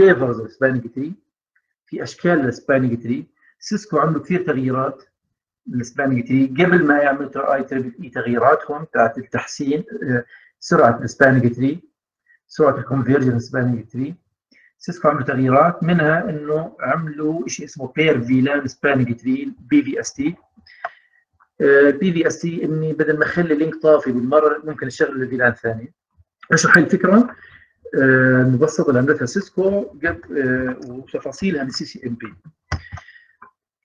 فليفرز السبانينج تري، في اشكال للسبانينج تري. سيسكو عملوا كثير تغييرات للسبانينج تري قبل ما يعمل اي تريبل اي تغييراتهم بتاعت التحسين سرعه السبانينج تري، سرعه الكونفيرجنس سبانينج تري. سيسكو عملوا تغييرات، منها انه عملوا شيء اسمه بير فيلان سبانينج تري بي في اس تي. البي في اس تي اني بدل ما اخلي لينك طافي بالمره ممكن اشغل الفيلان ثانيه. اشرح هي الفكره المبسطه اللي عملتها سيسكو قبل وتفاصيلها من سي سي ام بي.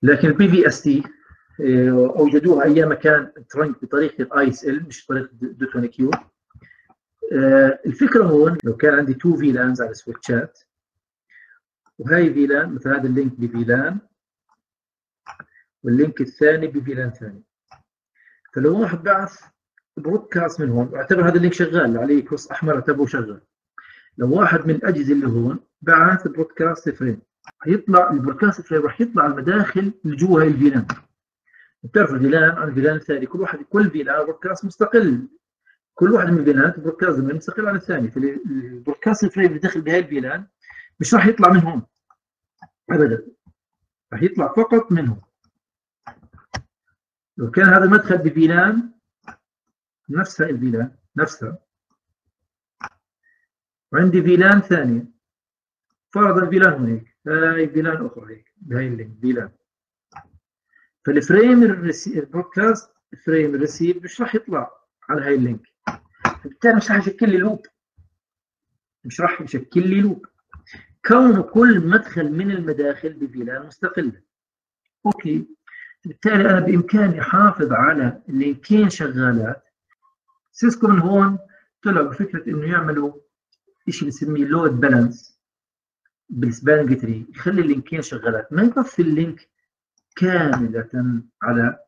لكن البي في اس تي اوجدوها ايام كان ترنك بطريقه الاي اس ال مش طريقه دوتون كيو. الفكره هون لو كان عندي تو فيلانز على سويتشات، وهي فيلان مثل هذا اللينك بفيلان واللينك الثاني بفيلان ثاني، فلو واحد بعث برودكاست من هون اعتبر هذا اللينك شغال عليه كروس احمر اعتبره شغال. لو واحد من الاجهزه اللي هون بعث برودكاست فريم، حيطلع البرودكاست فريم راح يطلع المداخل اللي جوا هي الفيلان. بتعرف الفيلان عن الفيلان الثاني، كل فيلان برودكاست مستقل، كل واحد من الفيلانات برودكاست مستقل عن الثاني، فالبرودكاست فريم اللي داخل بهي الفيلان مش راح يطلع من هون ابدا، راح يطلع فقط من هون. لو كان هذا المدخل بفيلان نفسها الفيلان نفسها، وعندي فيلان ثانية، فرضا فيلان هناك، هاي فيلان أخرى هيك بهاي اللينك فيلان، فالفريم البرودكاست فريم الريسيف مش راح يطلع على هاي اللينك، فبالتالي مش راح يشكل لي لوب، مش راح يشكل لي لوب، كونه كل مدخل من المداخل بفيلان مستقلة. أوكي، بالتالي أنا بإمكاني أحافظ على لينكين شغالات. سيسكو من هون طلعوا بفكرة إنه يعملوا شيء بنسميه لود بالانس بالسبانينج تري، يخلي اللينكين شغالات، ما يطفي اللينك كاملة على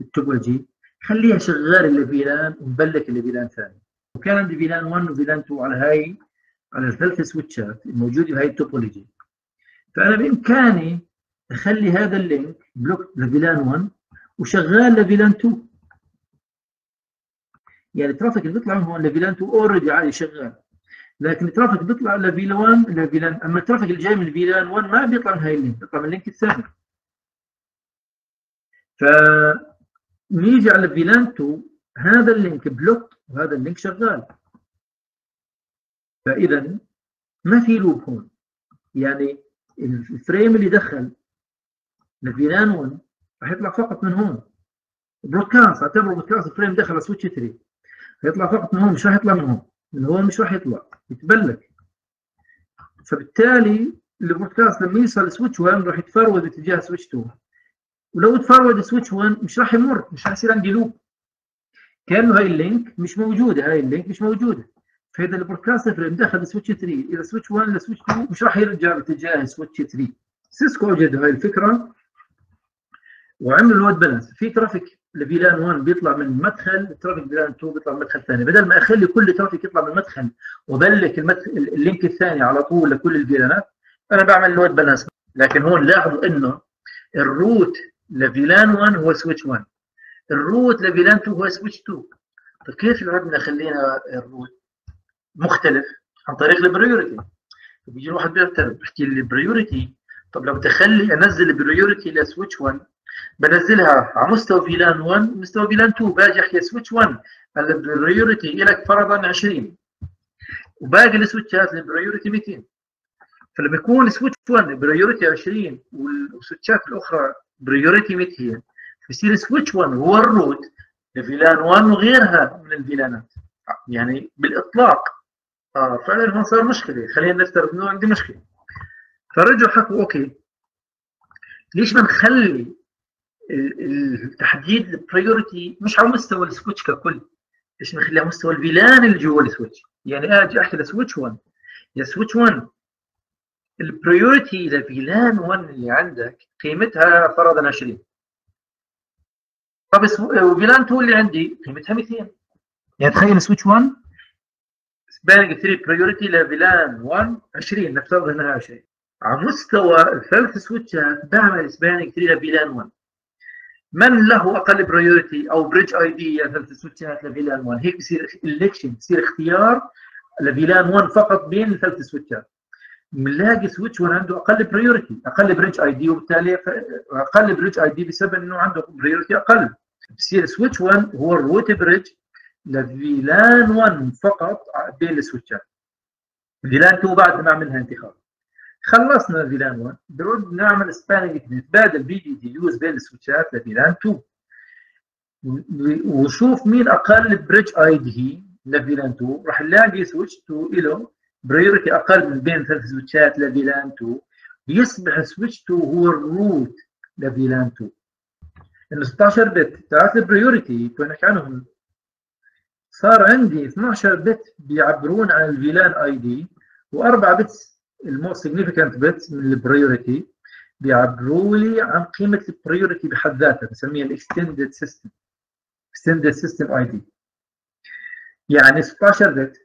التوبولوجي، خليها شغال اللي فيلان ومبلك اللي فيلان ثاني. وكان عندي فيلان 1 وفيلان 2 على هاي، على الثلاث سويتشات الموجودة بهاي التوبولوجي، فأنا بإمكاني أخلي هذا اللينك بلوك لفيلان 1 وشغال لفيلان 2. يعني الترافيك اللي بيطلع من هون لفيلان 2 اوريدي عالي شغال، لكن الترافيك بيطلع لفيلان 1 لفيلان، اما الترافيك اللي جاي من فيلان 1 ما بيطلع من هاي اللينك، بيطلع من اللينك الثاني. فنيجي على فيلان 2 هذا اللينك بلوك وهذا اللينك شغال، فاذا ما في لوب هون. يعني الفريم اللي دخل لفيلان 1 راح يطلع فقط من هون برودكاست، اعتبره برودكاست فريم دخل على سويتش 3 هيطلع فقط من هون، مش راح يطلع من هون، من هون مش راح يطلع، يتبلك. فبالتالي البرودكاست لما يوصل لسويتش 1 راح يتفرود باتجاه سويتش 2، ولو تفرود سويتش 1 مش راح يمر، مش راح يصير عندي لوب، كانه هاي اللينك مش موجوده، هاي اللينك مش موجوده، فاذا البرودكاست فريم دخل لسويتش 3 الى سويتش 1 لسويتش 2 مش راح يرجع باتجاه سويتش 3. سيسكو اوجدوا هاي الفكره وعملوا لود بالانس، في ترافيك لفيلان 1 بيطلع من مدخل، ترافيك فيلان 2 بيطلع من مدخل ثاني، بدل ما اخلي كل ترافيك يطلع من مدخل وبلك اللينك الثاني على طول لكل الفيلانات، انا بعمل لود بالانس. لكن هون لاحظوا انه الروت لفيلان 1 هو سويتش 1، الروت لفيلان 2 هو سويتش 2، فكيف العدنا خلينا الروت مختلف عن طريق البريوريتي؟ بيجي واحد بيعترض بيحكي لي البريوريتي، طب لو تخلي انزل البريوريتي لسويتش 1 بنزلها على مستوى فيلان 1 مستوى فيلان 2، باجي احكي سويتش 1 البريوريتي لك فرضا 20 وباقي السويتشات البريوريتي 200، فلما يكون سويتش 1 بريوريتي 20 والسويتشات الاخرى بريوريتي 200 بصير سويتش 1 هو الروت لفيلان 1 وغيرها من الفيلانات، يعني بالاطلاق. فعلا هون صار مشكله، خلينا نفترض انه عندي مشكله. فرجعوا حكوا اوكي ليش ما نخلي التحديد البريورتي مش على مستوى السويتش ككل، ليش نخليها على مستوى الفيلان اللي جوا السويتش؟ يعني اجي احكي لسويتش 1 يا سويتش 1 البريورتي لفيلان 1 اللي عندك قيمتها فرضا 20، طب وفيلان 2 اللي عندي قيمتها 200، يعني تخيل سويتش 1 سبانينج 3 بريورتي لفيلان 1 20، نفترض انها 20، على مستوى الثلاث سويتشات بعمل سبانينج 3 لفيلان 1، من له اقل بريورتي او بريدج اي دي يا ثلاث سويتشات لفيلان 1، هيك بصير الكشن، بصير اختيار لفيلان 1 فقط بين الثلاث سويتشات. من لاج سويتش وانا عنده اقل بريورتي، اقل بريدج اي دي، وبالتالي اقل بريدج اي دي بسبب انه عنده بريورتي اقل. سويتش 1 هو الروت بريدج لفي لان 1 فقط بين السويتشات. فيلان 2 بعد ما عملها انتخاب. خلصنا فيلان 1، بنرد نعمل سباننج نتبادل بي دي دي يوز بين السويتشات لفيلان 2. وشوف مين اقل بريدج اي دي لفيلان 2، راح نلاقي سويتش 2 له بريورتي اقل من بين ثلاث سويتشات لفيلان 2، يصبح سويتش 2 هو الروت لفيلان 2. ال 16 بت تاعت البريورتي كنا نحكي عنهم، صار عندي 12 بت بيعبرون عن الفيلان اي دي، و4 بت الموست سيجنيفيكانت بت من البريورتي بيعبروا لي عن قيمه البريورتي بحد ذاتها، بنسميها الاكستندد سيستم، اكستندد سيستم اي دي. يعني 16 بت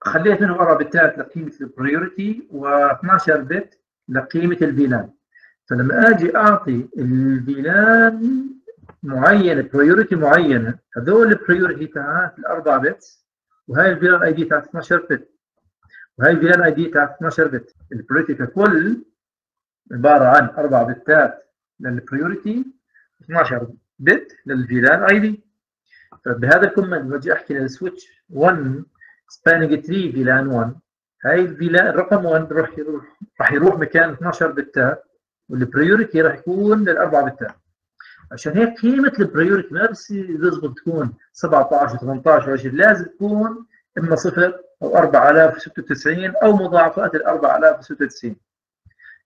خليت منهم 4 بتات لقيمه البريورتي و12 بت لقيمه الفيلان. فلما اجي اعطي الفيلان معينه بريورتي معينه، هذول البريورتي تاعت الاربع بتس، وهي الفيلان اي دي تاعت 12 بت، وهي الفيلان اي دي تاعت 12 بت. البريورتي ككل عباره عن 4 بتات للبريورتي، 12 بت للفيلان اي دي. فبهذا الكومنت بجي احكي للسويتش 1 سباننج تري فيلان 1، هاي الفيلان الرقم 1 راح يروح مكان 12 بتات، والبريورتي راح يكون للاربع بتات. عشان هيك قيمه البريورتي ما بصير لازم تكون 17 و18 و20، لازم تكون اما 0 او 4096 او مضاعفات ال 4096،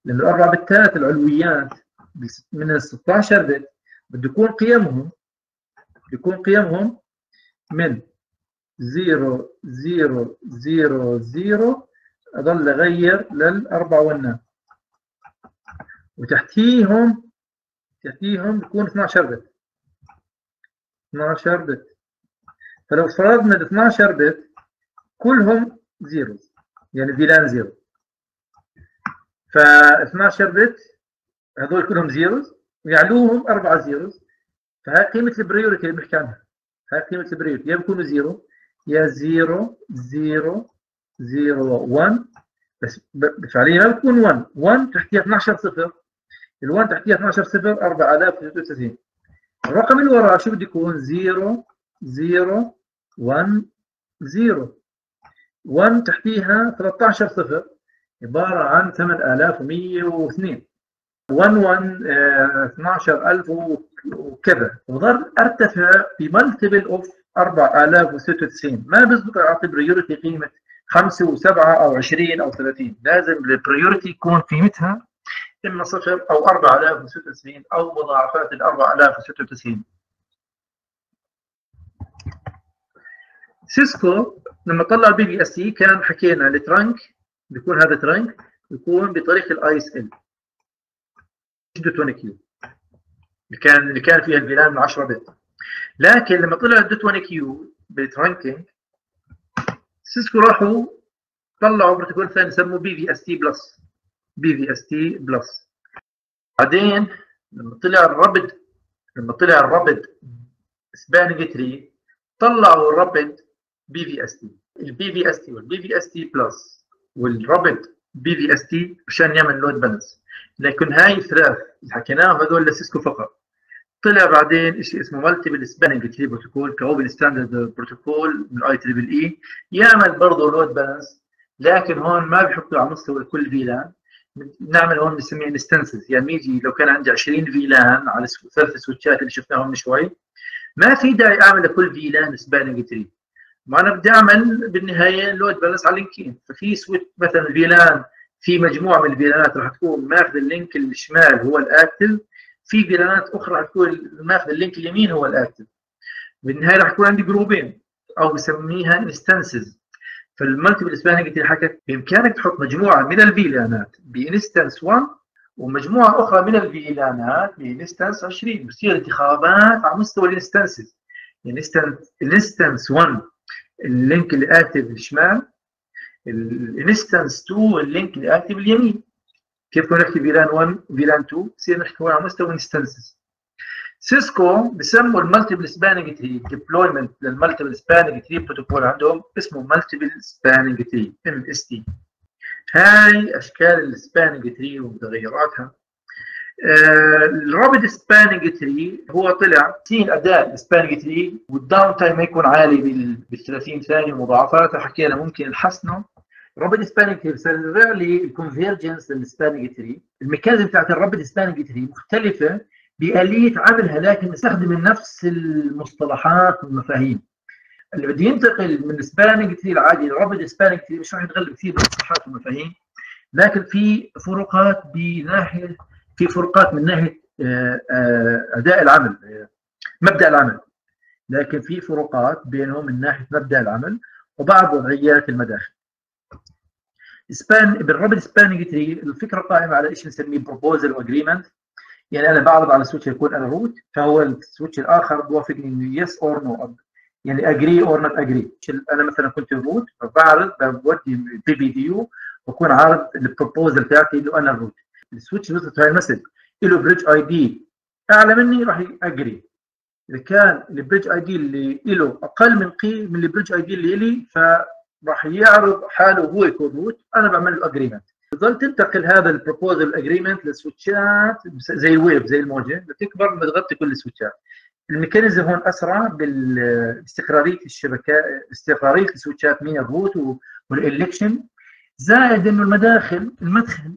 لان الاربع بتات العلويات من ال 16 بت بده يكون قيمهم من 0000 اضل اغير للاربع ونات، وتحتيهم بكون 12 بت 12 بت. فلو فرضنا ال 12 بت كلهم زيروز، يعني فيلان زيرو، ف 12 بت هذول كلهم زيروز ويعلوهم 4 زيروز، فهاي قيمة البريورتي اللي بنحكي عنها. هاي قيمة البريورتي، يا بكونوا زيرو يا 0001، بس فعليا ما بتكون 1، 1 تحتيها 12 صفر، ال1 تحتيها 12 صفر 4096. الرقم اللي وراه شو بده يكون؟ 0010، 1 تحتيها 13 صفر عباره عن 8102، 112 وكذا، وظل ارتفع بملتبل اوف 4096. ما بيزبط اعطي بريورتي قيمه 5 و7 او 20 او 30، لازم البريورتي يكون قيمتها اما 0 او 4096 او مضاعفات ال 4096. سيسكو لما طلع البي بي اس تي كان حكينا الترنك بيكون، هذا ترنك بيكون بطريق الاي اس ال 802 كيو اللي كان فيها الفيلان من 10 بت. لكن لما طلع ال 802 كيو بالترنكينج، سيسكو راحوا طلعوا بروتوكول ثاني سموه بي في اس تي بلس، بعدين لما طلع الرابد سباننج تري، طلعوا الرابد بي في اس تي، البي في اس تي والبي في اس تي بلس والرابد بي في اس تي مشان يعمل لود بالانس. لكن هاي الثلاث اللي حكيناهم هذول لسيسكو فقط. طلع بعدين شيء اسمه مالتيبل سباننج تري بروتوكول كاوبن ستاندرد بروتوكول من اي تريبل اي، يعمل برضه لود بالانس، لكن هون ما بحطه على مستوى كل فيلان، نعمل هون بنسميه انستنسز. يعني يجي لو كان عندي 20 فيلان على ثلاث سويتشات اللي شفناهم من شوي، ما في داعي اعمل لكل فيلان سباننج تري، ما انا بدي اعمل بالنهايه لود بالانس على لينكين. ففي سويت مثلا فيلان، في مجموعه من الفيلانات راح تكون ماخذ اللينك الشمال هو الاكتف، في فيلانات اخرى راح تكون ماخذ اللينك اليمين هو الاكتف. بالنهايه راح يكون عندي جروبين او بسميها انستنسز. فالمالتيبل سباننج تري حكت بامكانك تحط مجموعه من الفيلانات بانستنس 1 ومجموعه اخرى من الفيلانات بانستنس 20، بصير انتخابات على مستوى الانستنسز. يعني انستنس 1 اللينك الاكتف الشمال، الانستنس 2 اللينك الاكتف اليمين. كيف كنا نحكي فيلان 1 وفيلان 2، بصير نحكي على مستوى انستنسز. سيسكو بسموا المالتيبل سباننج تري ديبلويمنت للمالتيبل سباننج تري بروتوكول عندهم اسمه مالتيبل سباننج تري MST. هاي اشكال السباننج تري ومتغيراتها. الرابد سباننج تري هو طلع تين اداء السباننج تري والداون تايم ما يكون عالي بال 30 ثانيه ومضاعفاتها حكينا ممكن نحسنه. الرابد سباننج تري بسرع لي الكونفيرجنس للسباننج تري. الميكانيزم بتاعت الرابد سباننج تري مختلفه بآلية عملها لكن نستخدم نفس المصطلحات والمفاهيم. اللي بده ينتقل من سباننج تري العادي لرابد سباننج تري مش راح يتغلب كثير بالمصطلحات والمفاهيم، لكن في فروقات بناحيه من ناحيه اداء العمل مبدا العمل، لكن في فروقات بينهم من ناحيه مبدا العمل وبعض وضعيات المداخل. بالرابد سباننج تري الفكره قائمه على شيء بنسميه بروبوزل واجريمنت، يعني انا بعرض على السويتش يكون انا روت فهو السويتش الاخر بوافقني انه يس اور نو، يعني اجري اور نوت اجري. انا مثلا كنت روت فبعرض بودي بي بي دي يو بكون عارض البروبوزل تاعتي انه انا الروت. السويتش وصلت هاي المسج له بريدج اي دي اعلى مني راح اجري، اذا كان البريدج اي دي اللي له اقل من البريدج اي دي اللي لي فراح يعرض حاله وهو يكون روت، انا بعمل له اجريمنت. بتضل تنتقل هذا البروبوزل اجريمنت لسويتشات زي الويف زي الموجه بتكبر بتغطي كل السويتشات. الميكانيزم هون اسرع باستقراريه الشبكه، استقراريه السويتشات من الروت والالكشن، زائد انه المداخل المدخل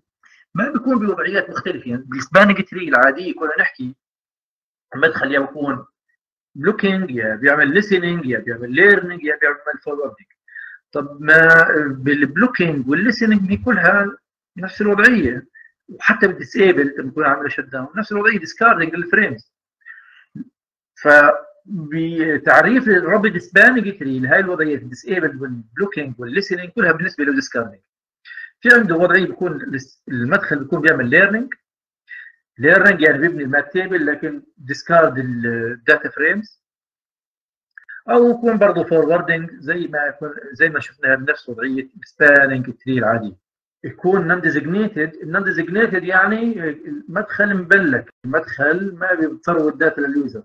ما بيكون بوضعيات مختلفه. يعني بالسباننج تري العاديه كنا نحكي المدخل يا بكون بلوكينج يا بيعمل ليسننج يا بيعمل ليرنينج يا بيعمل فولو ابنج. طب ما بالبلوكينج والليسننج هي كلها نفس الوضعيه، وحتى بالديسيبل لما بكون عامله شت داون نفس الوضعيه ديسكاردنج للفريمز. فبتعريف الرابد سباننج تري لهي الوضعيات الديسيبل والبلوكينج والليسننج كلها بالنسبه له ديسكاردنج. في عنده وضعيه بيكون المدخل بيكون بيعمل ليرنينج يعني بيبني المات تيبل لكن ديسكارد الداتا فريمز، او يكون برضه فوروردنج زي ما شفنا بنفس وضعيه السباننج تري العاديه. يكون نون ديزيجنيتد، النون ديزيجنيتد يعني المدخل مبلك، المدخل ما بيفرود داتا لليوزر.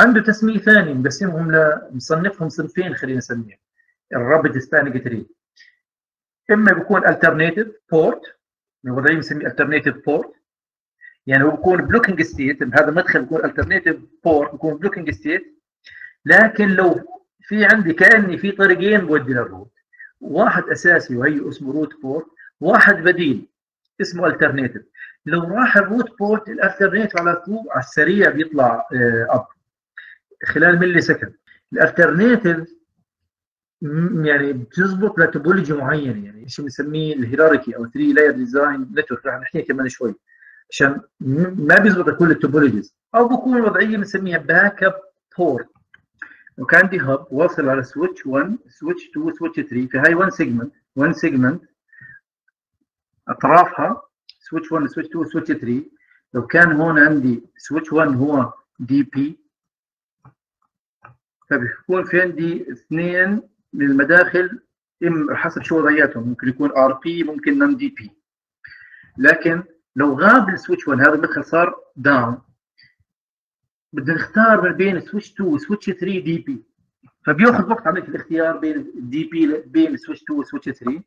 عنده تسميه ثانيه مقسمهم مصنفهم صنفين خلينا نسميهم الرابد سباننج تري. اما بيكون alternative port وضعيه بنسميه alternative port، يعني هو بيكون blocking state، هذا المدخل بيكون alternative port بيكون blocking state، لكن لو في عندي كاني في طريقين بودي للروت، واحد اساسي وهي اسمه روت بورت، واحد بديل اسمه alternative. لو راح الروت بورت الالترنيتيف على طول على السريع بيطلع اب خلال ملي سكند. الالترنيتيف يعني بتزبط لتوبولوجي معين، يعني شيء بنسميه الهيراركي او 3 لاير ديزاين نتورك رح نحكي كمان شوي، عشان ما بيزبط لكل التوبولوجيز. او بكون وضعيه بنسميها باك اب بورت، وكان عندي هب واصل على سويتش 1 سويتش 2 سويتش 3، فهي 1 سيجمنت 1 سيجمنت اطرافها سويتش 1 سويتش 2 سويتش 3. لو كان هون عندي سويتش 1 هو دي بي فبيكون في عندي اثنين من المداخل حسب شو وضعياتهم، ممكن يكون ار بي ممكن نون دي بي. لكن لو غاب السويتش 1 هذا المدخل صار داون، بدنا نختار ما بين سويتش 2 وسويتش 3 دي بي، فبياخذ وقت عمليه الاختيار بين الدي بي بين سويتش 2 وسويتش 3.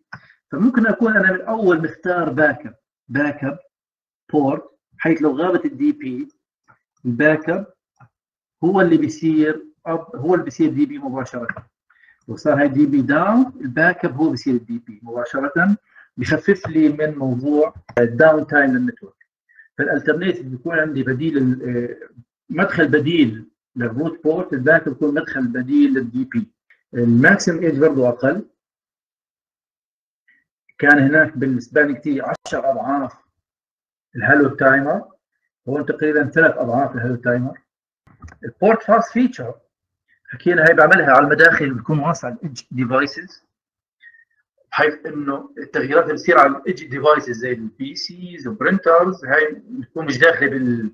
فممكن اكون انا من اول مختار باك اب بورت، حيث لو غابت الدي بي الباك اب هو اللي بيصير اب، هو اللي بيصير دي بي مباشره. لو صار هاي دي بي داون الباك اب هو بصير الدي بي مباشره، بخفف لي من موضوع الداون تايم للنتورك. فالالترنيتيف بيكون عندي بديل، مدخل بديل للروت بورت، الباك اب بيكون مدخل بديل للدي بي. الماكسيمم ايج برضه اقل، كان هناك بالسباننج تي 10 اضعاف الهالو تايمر، هون تقريبا 3 اضعاف الهالو تايمر. البورت فاست فيتشر حكينا هي بعملها على المداخل اللي بتكون واسعه الإدج ديفايسز، بحيث انه التغييرات اللي بتصير على الإدج ديفايسز زي البي سيز والبرنترز هي بتكون مش داخله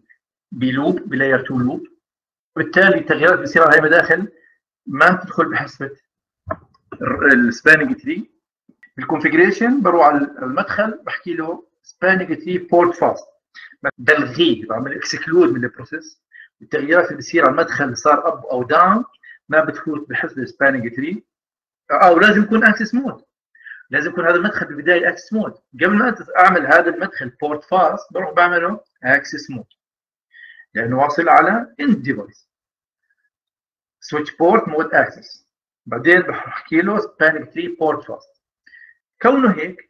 بلوب بلاير 2 لوب، وبالتالي التغييرات اللي بتصير على هاي المداخل ما بتدخل بحسبه السباننج تري. بالكونفجريشن بروح على المدخل بحكي له سباننج تري بورت فاست، بلغيه بعمل اكسكلود من البروسيس. التغييرات اللي بتصير على المدخل صار اب او داون ما بتفوت بحسب السباننج تري، او لازم يكون اكسس مود. لازم يكون هذا المدخل في البدايه اكسس مود. قبل ما اعمل هذا المدخل بورت فاست بروح بعمله اكسس مود لانه واصل على اند ديفايس. سويتش بورت مود اكسس، بعدين بحكي له سبانينج تري بورت فاست. كونه هيك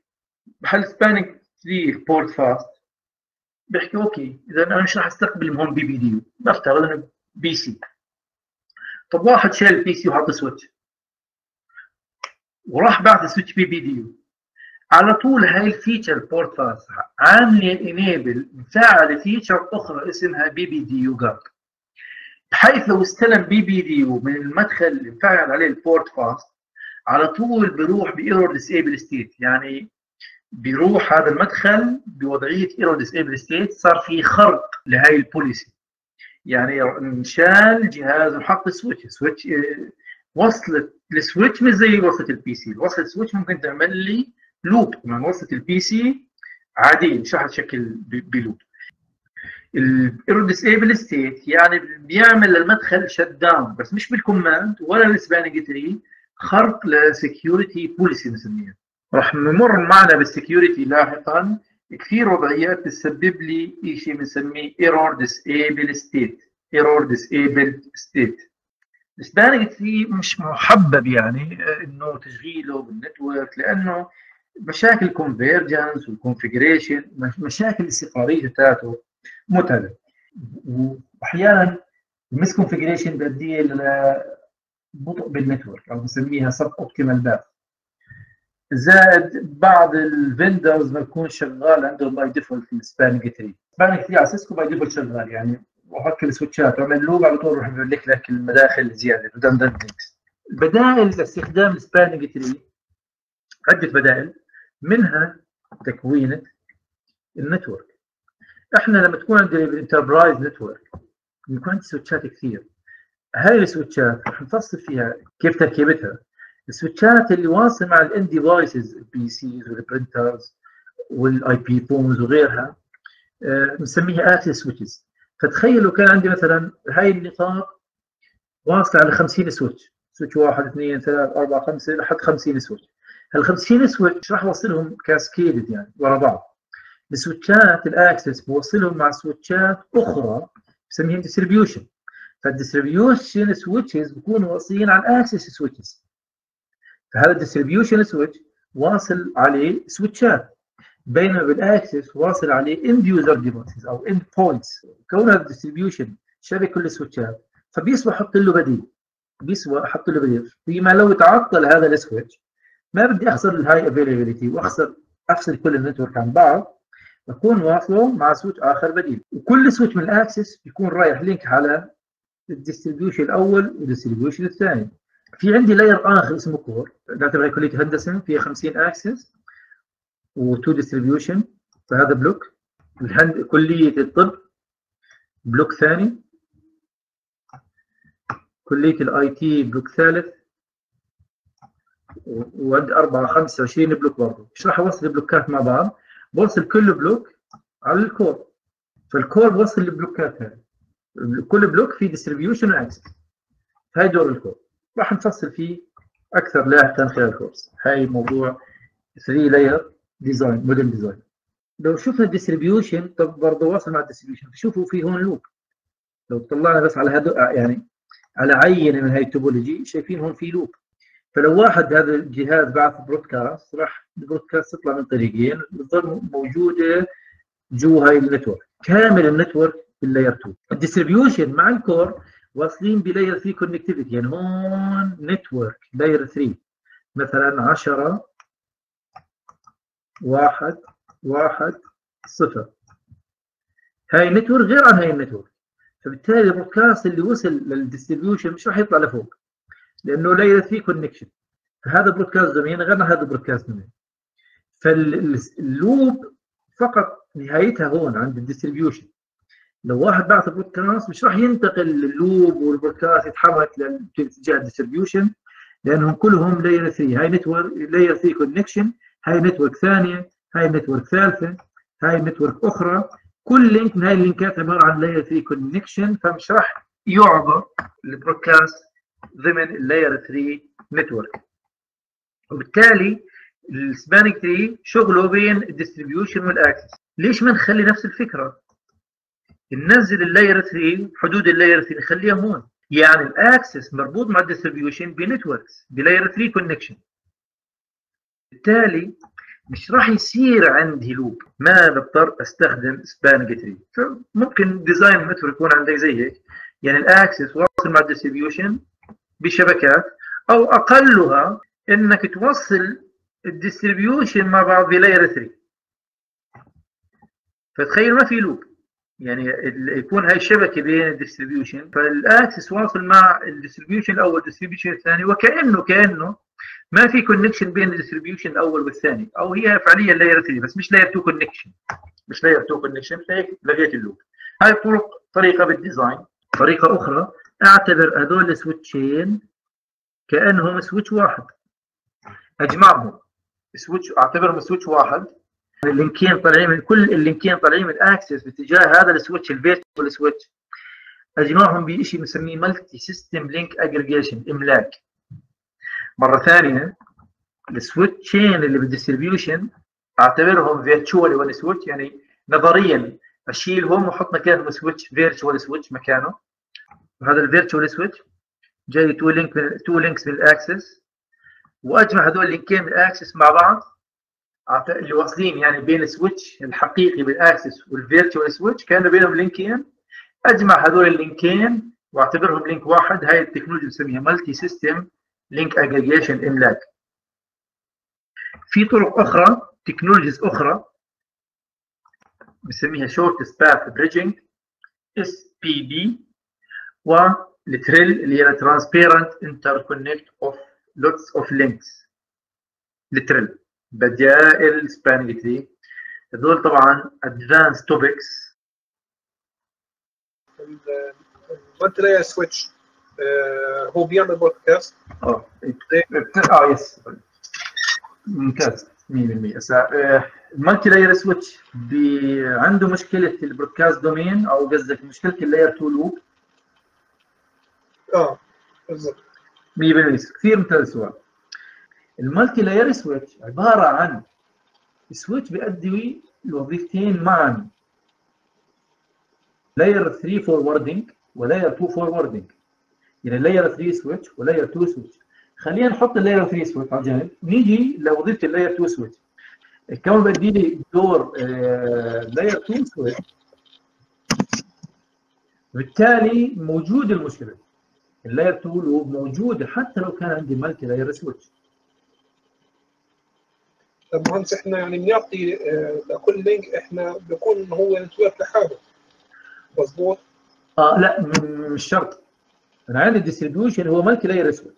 بحل سبانينج تري بورت فاست بحكي اوكي اذا انا مش راح استقبل هون بي بي دي يو، بفترض انه بي سي. طب واحد شال البي سي وحط سويتش وراح بعد سويتش بي بي دي يو، على طول هاي الفيتشر بورت فاست عامله انيبل مفعله فيتشر اخرى اسمها بي بي دي يو جارد، بحيث لو استلم بي بي دي يو من المدخل اللي مفعل عليه البورت فاست على طول بيروح بايرور ديسيبل ستيت، يعني بيروح هذا المدخل بوضعيه ايرور ديسيبل ستيت، صار في خرق لهي البوليسي. يعني انشال جهاز وحط سويتش وصلت السويتش مش زي وصلت البي سي، وصلت السويتش ممكن تعمل لي لوب، لما وصلت البي سي عادي مش راح تشكل بلوب. الايرور ديسيبل ستيت يعني بيعمل للمدخل شت داون، بس مش بالكوماند ولا السبانينج تري، خرق لسكيورتي بوليسي بنسميها. راح نمر معنا بالسكيورتي لاحقا كثير وضعيات بتسبب لي شيء بنسميه ايرور ديسيبل ستيت. ايرور ديسيبل ستيت السبانينج تري مش محبب يعني انه تشغيله بالنتورك لانه مشاكل الكونفيرجنس والكونفيجريشن، مشاكل الاستقراريه بتاعته متعبه، واحيانا المس كونفيجريشن بيؤدي لبطء بالنتورك او بنسميها سب اوبتيمال باث. زائد بعض الفندرز ما بيكون شغال عندهم باي ديفولت السبانينج تري. السبانينج تري على سيسكو باي ديفولت شغال، يعني وحط السويتشات وعمل لوب على طول راح يقول لك المداخل زياده redundant links. البدائل لاستخدام السبانينج تري عده بدائل، منها تكوينه النتورك. احنا لما تكون عندنا الانتربرايز نتورك بيكون عندي سويتشات كثير، هاي السويتشات راح نفصل فيها كيف تركيبتها. السويتشات اللي واصله مع الان ديفايسز البي سيز والبرنترز والاي بي فونز وغيرها بنسميها اكسس سويتشز. فتخيلوا كان عندي مثلا هاي النقاط واصله على 50 سويتش، سويتش 1 2 3 4 5 لحد 50 سويتش. هال 50 سويتش راح اوصلهم كاسكيدد يعني ورا بعض. السويتشات الاكسس بوصلهم مع سويتشات اخرى بسميهم ديستريبيوشن، فالديستريبيوشن سويتشز بكونوا واصلين على الاكسس سويتشز. فهذا الديستريبيوشن سويتش واصل عليه سويتشات، بينما بالاكسس واصل عليه اند يوزر ديفايسز او اند بوينتس. كون هذا الديستريبيوشن شبك كل السويتشات فبيسوى احط له بديل، بيسوى احط له بديل، فيما لو تعطل هذا السويتش ما بدي اخسر الهاي افيلابيلتي واخسر افصل كل النتورك عن بعض، بكون واصله مع سويتش اخر بديل. وكل سويتش من الاكسس بيكون رايح لينك على الديستريبيوشن الاول والديستريبيوشن الثاني. في عندي لاير اخر اسمه كور، نعتبر كليه هندسه فيها 50 اكسس و2 ديستريبيوشن، فهذا بلوك. كليه الطب بلوك ثاني، كليه الاي تي بلوك ثالث، وعند 4 25 بلوك برضه. مش راح اوصل البلوكات مع بعض، بوصل كل بلوك على الكور، فالكور بوصل البلوكات هاي، كل بلوك فيه ديستريبيوشن واكسس. هاي دور الكور، راح نفصل فيه اكثر لاحقا خلال الكورس. هاي موضوع 3 لاير ديزاين موديل ديزاين. لو شفنا الديستريبيوشن طب برضه واصل مع الديستريبيوشن، شوفوا في هون لوب. لو طلعنا بس على هدول يعني على عينه من هاي التوبولوجي شايفين هون في لوب. فلو واحد هذا الجهاز بعث برودكاست راح البرودكاست تطلع من طريقين بتضل موجوده جوا هاي النتورك، كامل النتورك باللاير 2. الديستريبيوشن مع الكور واصلين بلاير 3 كونكتيفيتي، يعني هون نتورك لاير 3 مثلا 10 1 1 0 هاي نتورك غير عن هاي النتورك، فبالتالي البرودكاست اللي وصل للديستريبيوشن مش راح يطلع لفوق لانه لاير 3 كونكشن، فهذا برودكاست دومين غير هذا برودكاست دومين. فاللوب فقط نهايتها هون عند الديستريبيوشن. لو واحد بعث برودكاست مش راح ينتقل اللوب والبرودكاست يتحرك لاتجاه الديستريبيوشن لانهم كلهم لاير 3، هاي نتورك لاير 3 كونكشن، هاي نتورك ثانيه، هاي نتورك ثالثه، هاي نتورك اخرى، كل لينك من هاي اللينكات عباره عن لاير 3 كونكشن، فمش راح يعبر البرودكاست ضمن اللاير 3 نتورك. وبالتالي السبانينج تري شغله بين الديستريبيوشن والاكسس. ليش ما نخلي نفس الفكره؟ ننزل اللاير 3 حدود اللاير 3 نخليها هون، يعني الاكسس مربوط مع الديستريبيوشن بنتوركس بلاير 3 كونكشن. بالتالي مش راح يصير عندي لوب، ما بضطر استخدم سبانينج تري. ممكن ديزاين نتورك يكون عندك زي هيك، يعني الاكسس واصل مع الديستريبيوشن بشبكات، او اقلها انك توصل الديستريبيوشن مع بعض بلاير 3. فتخيل ما في لوب، يعني يكون هاي الشبكه بين الديستريبيوشن، فالاكسس واصل مع الديستريبيوشن الاول والديستريبيوشن الثاني، وكانه ما في كونكشن بين الديستريبيوشن الاول والثاني، او هي فعليا لاير 3 بس مش لاير 2 كونكشن، فهيك لغيت اللوب. هاي طريقه بالديزاين. طريقه اخرى اعتبر هذول سويتشين كانهم سويتش واحد، اجمعهم سويتش، اعتبرهم سويتش واحد. اللينكين طالعين من كل اللينكين طالعين من اكسس باتجاه هذا السويتش الفيرتيكال سويتش، اجمعهم بشيء بنسميه ملتي سيستم لينك اجريجيشن، املاك. مره ثانيه السويتشين اللي بالديستريبيوشن اعتبرهم فيرتشوال وان سويتش، يعني نظريا اشيلهم واحط مكانهم سويتش فيرتشوال سويتش مكانه. وهذا الفيرتشوال سويتش جاي تو لينكس من الاكسس، واجمع هذول اللينكين من الاكسس مع بعض اللي واصلين يعني بين السويتش الحقيقي بالاكسس والفيرتشوال سويتش كانوا بينهم لينكين، اجمع هذول اللينكين واعتبرهم لينك واحد. هاي التكنولوجيا بنسميها مالتي سيستم لينك اجريجيشن، املاك. في طرق اخرى، تكنولوجيز اخرى بنسميها شورتست باث بريدجنج، اس بي بي، والتريل اللي هي ترانسبيرنت انتركونكت اوف لوتس اوف لينكس. التريل بدائل سبانينج تري، هذول طبعا ادفانس توبكس. البطاريه سويتش هو بيعمل بودكاست. يس ممتاز 100%. المالتي لاير سويتش عنده مشكله البرودكاست دومين، او قصدك مشكله اللاير 2 لوب. بالضبط 100%. كثير ممتاز السؤال. المالتي لاير سويتش عباره عن سويتش بيأدي الوظيفتين معا، لاير 3 فوروردنج ولاير 2 فوروردنج، يعني لاير 3 سويتش ولاير 2 سويتش. خلينا نحط اللاير 3 سويتش على جنب، نيجي لوظيفه اللاير 2 سويتش. الكون بيأدي لي دور لاير 2 سويتش، بالتالي موجود المشكله اللاير 2 لوب موجوده حتى لو كان عندي مالتي لاير سويتش. طب مهندس احنا يعني بنعطي لكل لينك احنا بيكون هو نتورك لحاله، مظبوط؟ لا مش شرط. انا عندي الديستريبيوشن هو مالتي لاير اسود،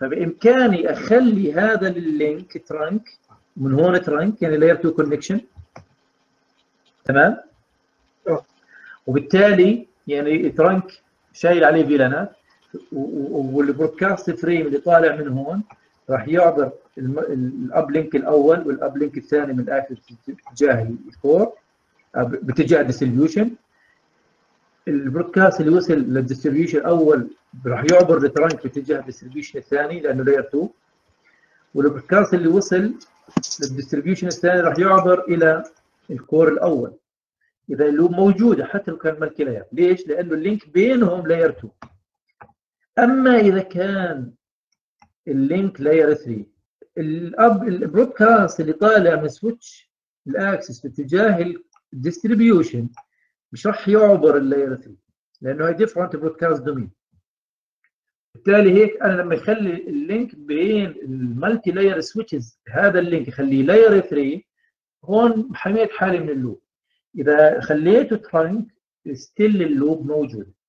فبامكاني اخلي هذا اللينك ترانك، من هون ترانك يعني لاير 2 كونكشن، تمام؟ وبالتالي يعني ترانك شايل عليه فيلانات، والبرودكاست فريم اللي طالع من هون راح يعبر الاب لينك الاول والاب لينك الثاني من الاكسس باتجاه الكور باتجاه الديستريبيوشن. البرودكاست اللي وصل للديستريبيوشن الاول راح يعبر للترانك باتجاه الديستريبيوشن الثاني لانه لاير 2، والبرودكاست اللي وصل للديستريبيوشن الثاني راح يعبر الى الكور الاول. اذا اللوب موجوده حتى لو كان مالتي لاير. ليش؟ لانه اللينك بينهم لاير 2. اما اذا كان اللينك لاير 3، البرودكاست اللي طالع من سويتش الاكسس باتجاه الديستريبيوشن مش راح يعبر اللاير 3 لانه هي ديفرنت برودكاست دومين. بالتالي هيك انا لما اخلي اللينك بين المالتي لاير سويتشز، هذا اللينك اخليه لاير 3، هون حميت حالي من اللوب. اذا خليته ترانك ستيل اللوب موجود.